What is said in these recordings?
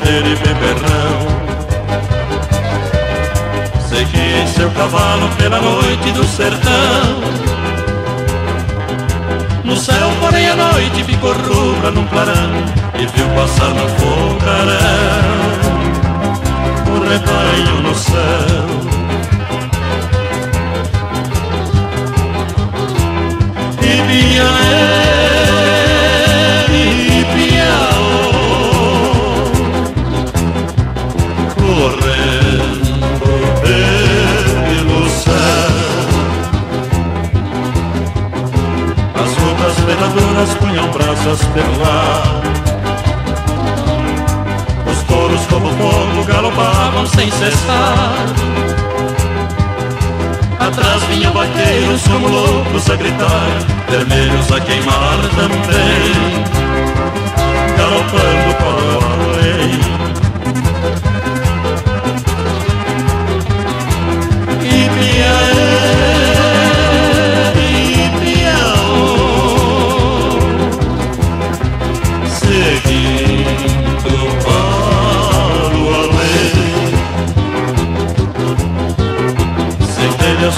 poder beberrão. Segui seu cavalo pela noite do sertão. No céu, porém, a noite ficou rubra num clarão e viu passar no fogarão o rebanho no céu. As punham brasas pelo ar. Os touros como fogo galopavam sem cessar. Atrás vinham vaqueiros como loucos a gritar, vermelhos a queimar também, galopando para além.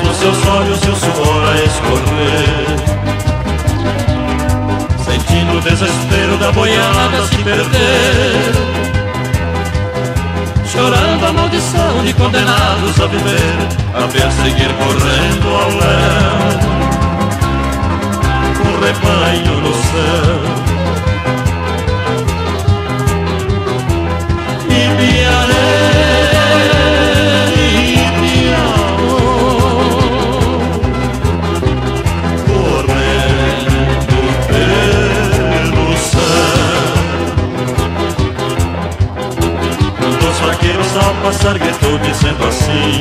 Nos seus olhos e o suor a escorrer, sentindo o desespero da boiada se perder, chorando a maldição de condenados a viver, a perseguir correndo ao léu o rebanho no céu. Ao passar gritou dizendo assim: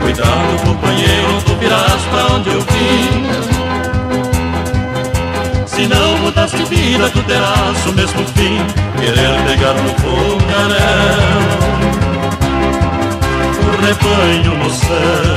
cuidado, companheiro, tu virás pra onde eu vim. Se não mudaste de vida, tu terás o mesmo fim, querer pegar no fogarel o rebanho no céu.